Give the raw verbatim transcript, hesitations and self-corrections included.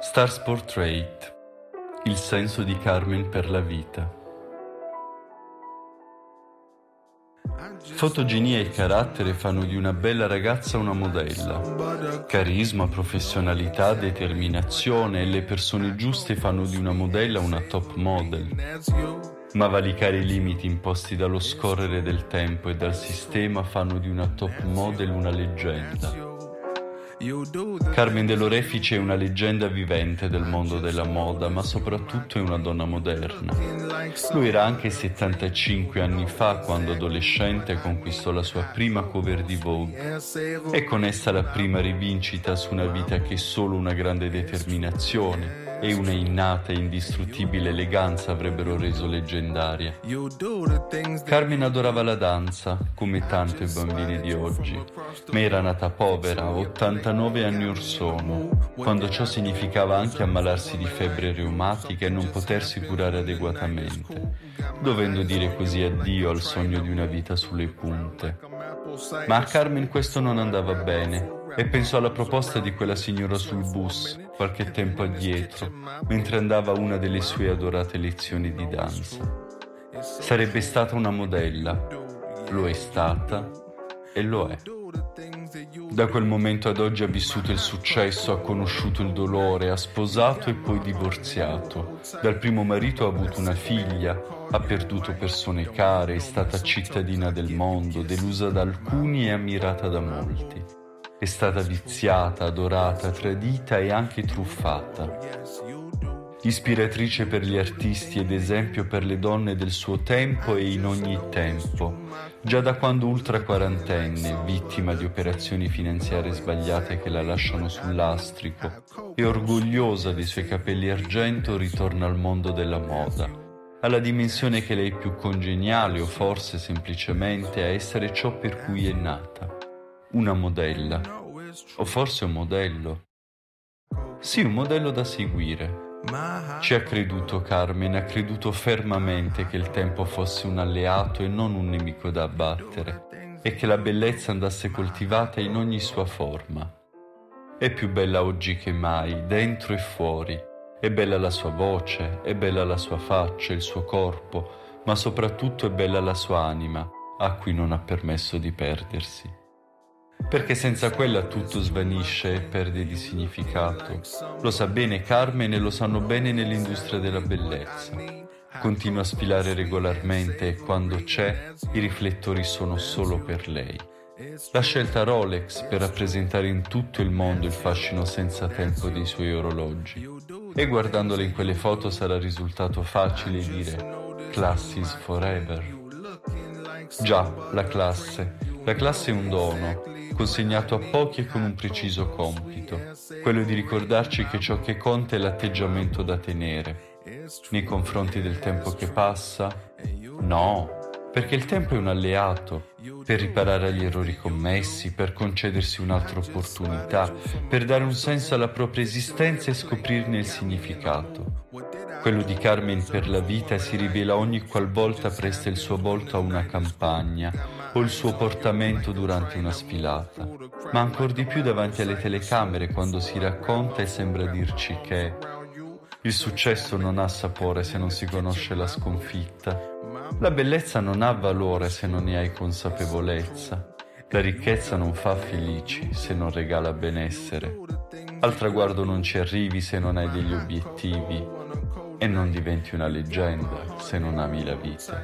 Stars Portrait. Il senso di Carmen per la vita. Fotogenia e carattere fanno di una bella ragazza una modella. Carisma, professionalità, determinazione e le persone giuste fanno di una modella una top model. Ma valicare i limiti imposti dallo scorrere del tempo e dal sistema fanno di una top model una leggenda. Carmen Dell'Orefice è una leggenda vivente del mondo della moda, ma soprattutto è una donna moderna. Lo era anche settantacinque anni fa, quando adolescente conquistò la sua prima cover di Vogue e con essa la prima rivincita su una vita che solo una grande determinazione e una innata e indistruttibile eleganza avrebbero reso leggendaria. Carmen adorava la danza, come tante bambine di oggi, ma era nata povera, ottantanove anni or sono, quando ciò significava anche ammalarsi di febbre reumatica e non potersi curare adeguatamente, dovendo dire così addio al sogno di una vita sulle punte. Ma a Carmen questo non andava bene, e pensò alla proposta di quella signora sul bus qualche tempo addietro, mentre andava a una delle sue adorate lezioni di danza. Sarebbe stata una modella, lo è stata e lo è. Da quel momento ad oggi ha vissuto il successo, ha conosciuto il dolore, ha sposato e poi divorziato. Dal primo marito ha avuto una figlia, ha perduto persone care, è stata cittadina del mondo, delusa da alcuni e ammirata da molti. È stata viziata, adorata, tradita e anche truffata. Ispiratrice per gli artisti ed esempio per le donne del suo tempo e in ogni tempo, già da quando ultra quarantenne, vittima di operazioni finanziarie sbagliate che la lasciano sul lastrico, e orgogliosa dei suoi capelli argento ritorna al mondo della moda, alla dimensione che le è più congeniale o forse semplicemente a essere ciò per cui è nata. Una modella, o forse un modello. Sì, un modello da seguire. Ci ha creduto Carmen, ha creduto fermamente che il tempo fosse un alleato e non un nemico da abbattere, e che la bellezza andasse coltivata in ogni sua forma. È più bella oggi che mai, dentro e fuori. È bella la sua voce, è bella la sua faccia, il suo corpo, ma soprattutto è bella la sua anima, a cui non ha permesso di perdersi. Perché senza quella tutto svanisce e perde di significato. Lo sa bene Carmen e lo sanno bene nell'industria della bellezza. Continua a sfilare regolarmente e quando c'è, i riflettori sono solo per lei. La scelta Rolex per rappresentare in tutto il mondo il fascino senza tempo dei suoi orologi. E guardandola in quelle foto sarà risultato facile dire "Classes forever". Già, la classe. La classe è un dono, consegnato a pochi e con un preciso compito, quello di ricordarci che ciò che conta è l'atteggiamento da tenere. Nei confronti del tempo che passa? No, perché il tempo è un alleato, per riparare agli errori commessi, per concedersi un'altra opportunità, per dare un senso alla propria esistenza e scoprirne il significato. Quello di Carmen per la vita si rivela ogni qualvolta presta il suo volto a una campagna o il suo portamento durante una sfilata, ma ancor di più davanti alle telecamere quando si racconta e sembra dirci che il successo non ha sapore se non si conosce la sconfitta, la bellezza non ha valore se non ne hai consapevolezza, la ricchezza non fa felici se non regala benessere, al traguardo non ci arrivi se non hai degli obiettivi, e non diventi una leggenda se non ami la vita.